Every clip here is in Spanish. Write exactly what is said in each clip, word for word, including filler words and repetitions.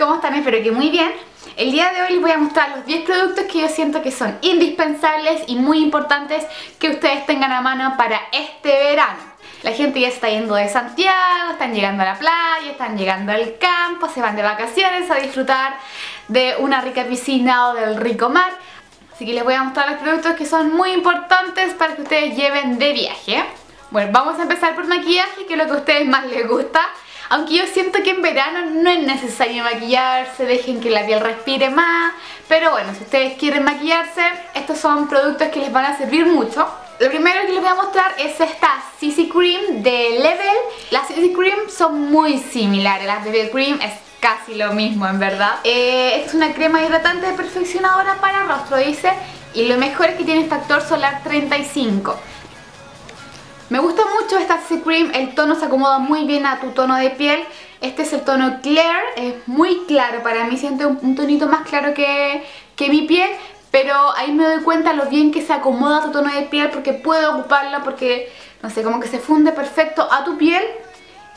¿Cómo están? Espero que muy bien. El día de hoy les voy a mostrar los diez productos que yo siento que son indispensables y muy importantes que ustedes tengan a mano para este verano. La gente ya está yendo de Santiago, están llegando a la playa, están llegando al campo, se van de vacaciones a disfrutar de una rica piscina o del rico mar. Así que les voy a mostrar los productos que son muy importantes para que ustedes lleven de viaje. Bueno, vamos a empezar por maquillaje, que es lo que a ustedes más les gusta. Aunque yo siento que en verano no es necesario maquillarse, dejen que la piel respire más. Pero bueno, si ustedes quieren maquillarse, estos son productos que les van a servir mucho. Lo primero que les voy a mostrar es esta C C Cream de Level. Las C C Cream son muy similares, las de Bell Cream es casi lo mismo en verdad. Eh, es una crema hidratante perfeccionadora para rostro, dice. Y lo mejor es que tiene factor solar treinta y cinco. Me gusta mucho esta C C Cream, el tono se acomoda muy bien a tu tono de piel. Este es el tono Clear, es muy claro para mí, siento un tonito más claro que, que mi piel. Pero ahí me doy cuenta lo bien que se acomoda a tu tono de piel, porque puedo ocuparla, porque, no sé, como que se funde perfecto a tu piel.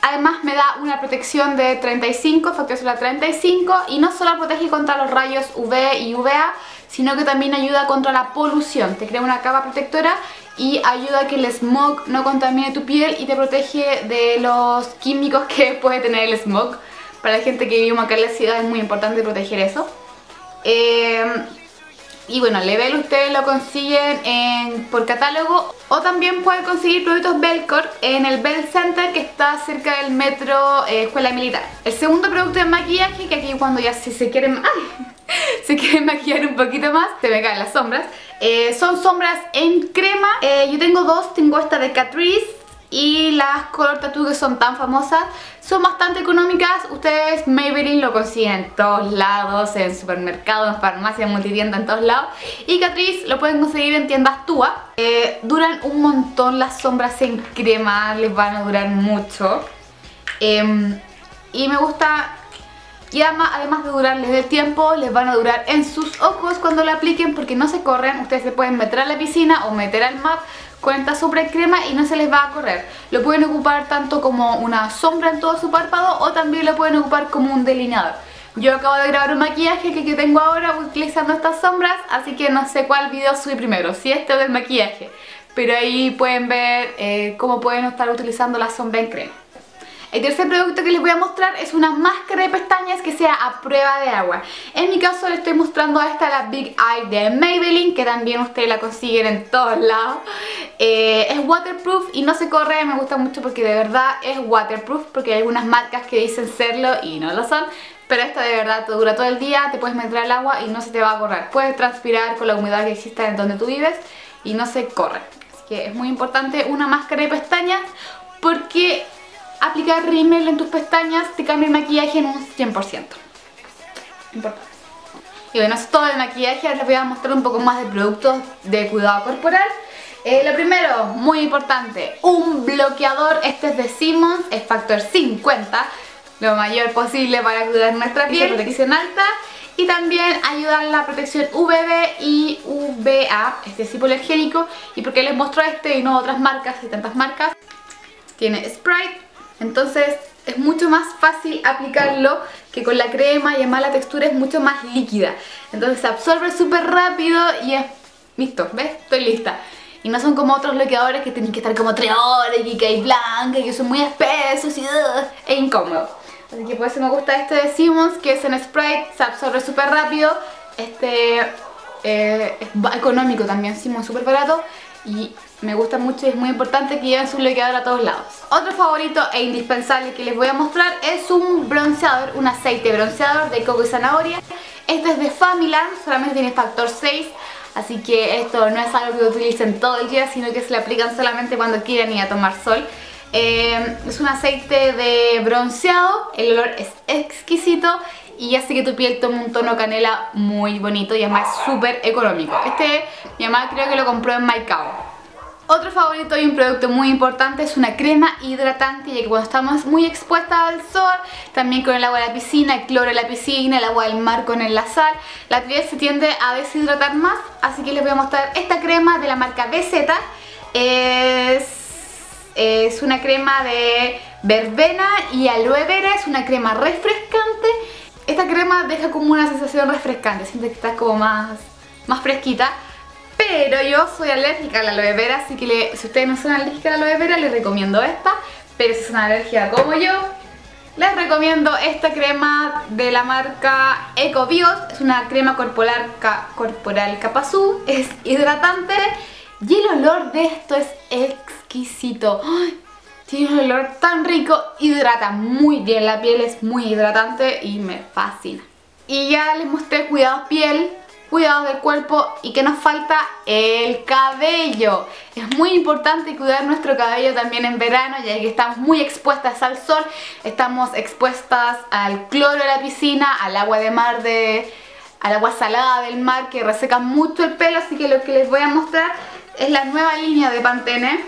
Además me da una protección de treinta y cinco, factor solar treinta y cinco. Y no solo protege contra los rayos U V y U V A, sino que también ayuda contra la polución. Te crea una capa protectora y ayuda a que el smog no contamine tu piel y te protege de los químicos que puede tener el smog. Para la gente que vive acá en la ciudad es muy importante proteger eso. Eh, y bueno, Level ustedes lo consiguen en, por catálogo, o también pueden conseguir productos Belcorp en el Bell Center, que está cerca del metro eh, Escuela Militar. El segundo producto de maquillaje, que aquí cuando ya si se quieren... ¡Ay! Si quieren maquillar un poquito más, se me caen las sombras. eh, Son sombras en crema. eh, Yo tengo dos, tengo esta de Catrice y las color Tattoo, que son tan famosas. Son bastante económicas. Ustedes Maybelline lo consiguen en todos lados, en supermercados, en farmacias, en multitienda, en todos lados. Y Catrice lo pueden conseguir en tiendas Tua. eh, Duran un montón las sombras en crema, les van a durar mucho. eh, Y me gusta... Y además de durarles el tiempo, les van a durar en sus ojos cuando la apliquen, porque no se corren. Ustedes se pueden meter a la piscina o meter al mar con esta super crema y no se les va a correr. Lo pueden ocupar tanto como una sombra en todo su párpado, o también lo pueden ocupar como un delineador. Yo acabo de grabar un maquillaje que, que tengo ahora utilizando estas sombras, así que no sé cuál video subí primero, si este o del maquillaje. Pero ahí pueden ver eh, cómo pueden estar utilizando la sombra en crema. El tercer producto que les voy a mostrar es una máscara de pestañas que sea a prueba de agua. En mi caso le estoy mostrando esta, la Big Eye de Maybelline, que también ustedes la consiguen en todos lados. Eh, es waterproof y no se corre, me gusta mucho porque de verdad es waterproof, porque hay algunas marcas que dicen serlo y no lo son. Pero esta de verdad te dura todo el día, te puedes meter al agua y no se te va a correr. Puedes transpirar con la humedad que existe en donde tú vives y no se corre. Así que es muy importante una máscara de pestañas, porque... aplicar rímel en tus pestañas te cambia el maquillaje en un cien por ciento. Importante. Y bueno, eso es todo de maquillaje. Ahora les voy a mostrar un poco más de productos de cuidado corporal. Eh, lo primero, muy importante, un bloqueador. Este es de Simmons, es factor cincuenta, lo mayor posible para cuidar nuestra piel. Protección alta. Y también ayudar a la protección U V B y U V A. Este es hipoalergénico. ¿Y por qué les muestro este y no otras marcas? Hay tantas marcas. Tiene Sprite. Entonces es mucho más fácil aplicarlo que con la crema, y además la textura es mucho más líquida. Entonces se absorbe súper rápido y es listo, ¿ves? Estoy lista. Y no son como otros bloqueadores que tienen que estar como tres horas y que hay blanca y que son muy espesos y uh, e incómodos. Así que por eso me gusta este de Simmons, que es en Sprite, se absorbe súper rápido. Este eh, es económico también, Simmons, súper barato. Y me gusta mucho y es muy importante que lleven su bloqueador a todos lados. Otro favorito e indispensable que les voy a mostrar es un bronceador, un aceite bronceador de coco y zanahoria. Este es de Familan, solamente tiene factor seis. Así que esto no es algo que utilicen todo el día, sino que se lo aplican solamente cuando quieran ir a tomar sol. eh, Es un aceite de bronceado, el olor es exquisito y hace que tu piel tome un tono canela muy bonito, y además es súper económico. Este mi mamá creo que lo compró en Maicao. Otro favorito y un producto muy importante es una crema hidratante, ya que cuando estamos muy expuestas al sol, también con el agua de la piscina, el cloro de la piscina, el agua del mar con el la sal, la piel se tiende a deshidratar más. Así que les voy a mostrar esta crema de la marca B Z. Es... Es una crema de verbena y aloe vera, es una crema refrescante. Esta crema deja como una sensación refrescante, sientes que está como más, más fresquita. Pero yo soy alérgica a la aloe vera, así que le, si ustedes no son alérgicos a la aloe vera, les recomiendo esta. Pero si son alérgicas como yo, les recomiendo esta crema de la marca Eco Bios. Es una crema corporal, ca, corporal Capazú, es hidratante y el olor de esto es exquisito. ¡Ay! Tiene un olor tan rico, hidrata muy bien la piel, es muy hidratante y me fascina. Y ya les mostré cuidados piel, cuidados del cuerpo y que nos falta el cabello. Es muy importante cuidar nuestro cabello también en verano, ya que estamos muy expuestas al sol, estamos expuestas al cloro de la piscina, al agua de mar de, al agua salada del mar que reseca mucho el pelo. Así que lo que les voy a mostrar es la nueva línea de Pantene.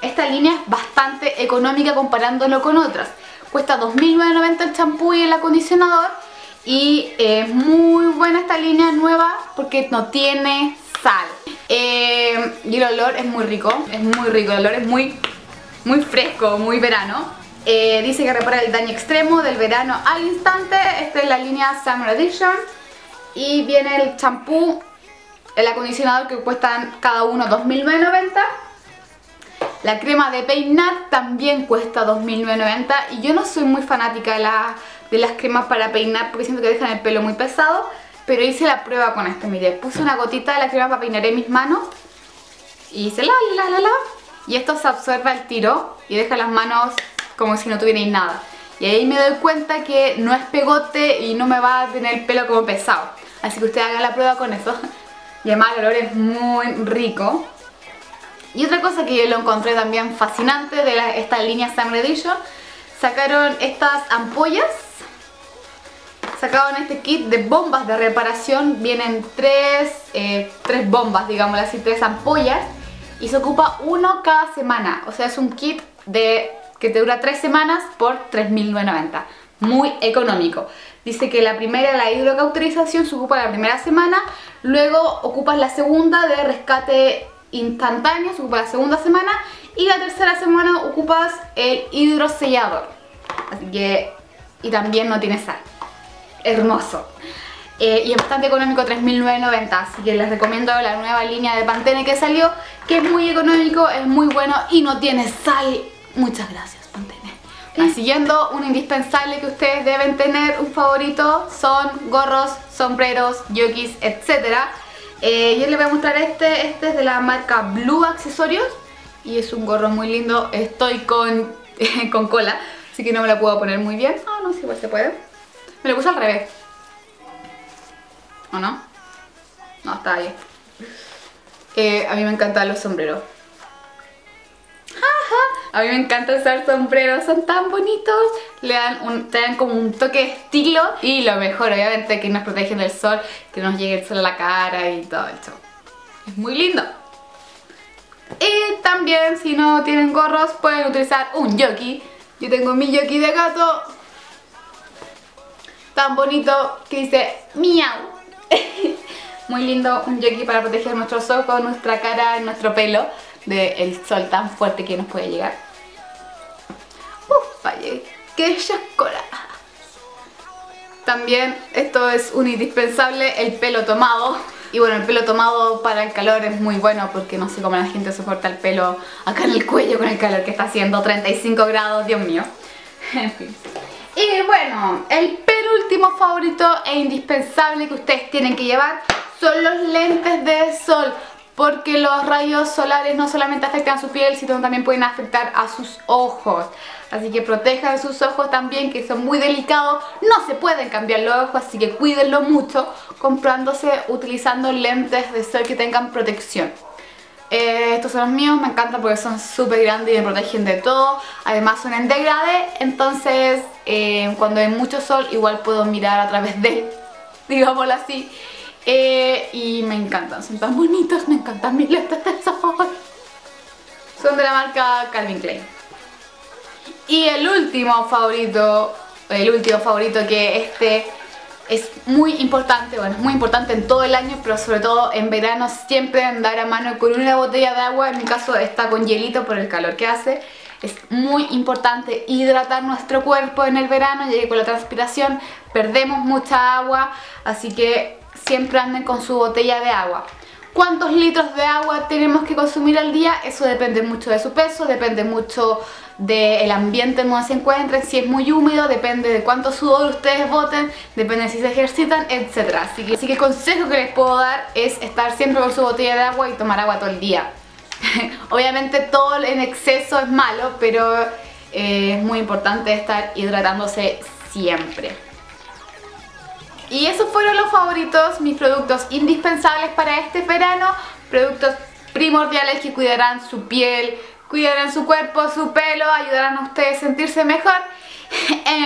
Esta línea es bastante económica comparándolo con otras. Cuesta dos mil novecientos noventa el champú y el acondicionador. Y es muy buena esta línea nueva porque no tiene sal. Eh, y el olor es muy rico, es muy rico. El olor es muy, muy fresco, muy verano. Eh, dice que repara el daño extremo del verano al instante. Esta es la línea Summer Edition. Y viene el champú, el acondicionador que cuestan cada uno dos mil novecientos noventa. La crema de peinar también cuesta dos mil novecientos noventa y yo no soy muy fanática de, la, de las cremas para peinar porque siento que dejan el pelo muy pesado. Pero hice la prueba con esto, mire, puse una gotita de la crema para peinar en mis manos y hice la la la la y esto se absorbe al tiro y deja las manos como si no tuvierais nada. Y ahí me doy cuenta que no es pegote y no me va a tener el pelo como pesado. Así que ustedes hagan la prueba con eso. Y además el olor es muy rico. Y otra cosa que yo lo encontré también fascinante de la, esta línea Sangredillo, sacaron estas ampollas, sacaron este kit de bombas de reparación, vienen tres, eh, tres bombas, digámoslo así, tres ampollas y se ocupa uno cada semana, o sea es un kit de, que te dura tres semanas por tres mil novecientos noventa, muy económico. Dice que la primera, la hidrocauterización, se ocupa la primera semana, luego ocupas la segunda de rescate instantáneo, se ocupa la segunda semana y la tercera semana ocupas el hidrosellador, así que, y también no tiene sal, hermoso. eh, y es bastante económico, tres mil novecientos noventa, así que les recomiendo la nueva línea de Pantene que salió, que es muy económico, es muy bueno y no tiene sal. Muchas gracias Pantene. Y siguiendo un indispensable que ustedes deben tener, un favorito, son gorros, sombreros, yokis, etcétera. Eh, yo les voy a mostrar este, este es de la marca Blue Accesorios y es un gorro muy lindo, estoy con, con cola, así que no me lo puedo poner muy bien. Ah, oh, no, si igual se puede. Me lo puse al revés. ¿O no? No, está ahí. Eh, a mí me encantan los sombreros. A mí me encanta usar sombreros, son tan bonitos, le dan, un, te dan como un toque de estilo y lo mejor obviamente que nos protegen del sol, que nos llegue el sol a la cara y todo el show. Es muy lindo. Y también si no tienen gorros pueden utilizar un yoki. Yo tengo mi yoki de gato tan bonito que dice miau. Muy lindo, un yoki para proteger nuestros ojos, nuestra cara, nuestro pelo del sol tan fuerte que nos puede llegar. Uf, vaya, qué chascola. También esto es un indispensable, el pelo tomado. Y bueno, el pelo tomado para el calor es muy bueno porque no sé cómo la gente soporta el pelo acá en el cuello con el calor que está haciendo, treinta y cinco grados, Dios mío. En fin. Y bueno, el penúltimo favorito e indispensable que ustedes tienen que llevar son los lentes de sol. Porque los rayos solares no solamente afectan a su piel, sino también pueden afectar a sus ojos. Así que protejan sus ojos también, que son muy delicados. No se pueden cambiar los ojos, así que cuídenlo mucho comprándose, utilizando lentes de sol que tengan protección. Eh, estos son los míos, me encantan porque son súper grandes y me protegen de todo. Además son en degradé, entonces eh, cuando hay mucho sol igual puedo mirar a través de él, digámoslo así. Eh, y me encantan, son tan bonitos, me encantan mis lentes de sol. Son de la marca Calvin Klein. Y el último favorito, el último favorito que este es muy importante, bueno, es muy importante en todo el año, pero sobre todo en verano siempre andar a mano con una botella de agua, en mi caso está con hielito por el calor que hace. Es muy importante hidratar nuestro cuerpo en el verano, ya que con la transpiración perdemos mucha agua, así que siempre anden con su botella de agua. ¿Cuántos litros de agua tenemos que consumir al día? Eso depende mucho de su peso, depende mucho del ambiente en donde se encuentren, si es muy húmedo, depende de cuánto sudor ustedes boten, depende de si se ejercitan, etcétera. Así que, así que el consejo que les puedo dar es estar siempre con su botella de agua y tomar agua todo el día. Obviamente todo en exceso es malo, pero eh, es muy importante estar hidratándose siempre. Y esos fueron los favoritos, mis productos indispensables para este verano, productos primordiales que cuidarán su piel, cuidarán su cuerpo, su pelo, ayudarán a ustedes a sentirse mejor.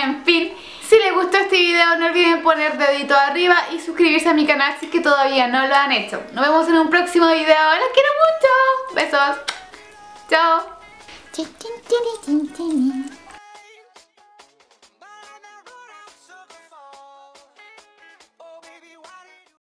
En fin, si les gustó este video no olviden poner dedito arriba y suscribirse a mi canal si es que todavía no lo han hecho. Nos vemos en un próximo video, los quiero mucho, besos, chao.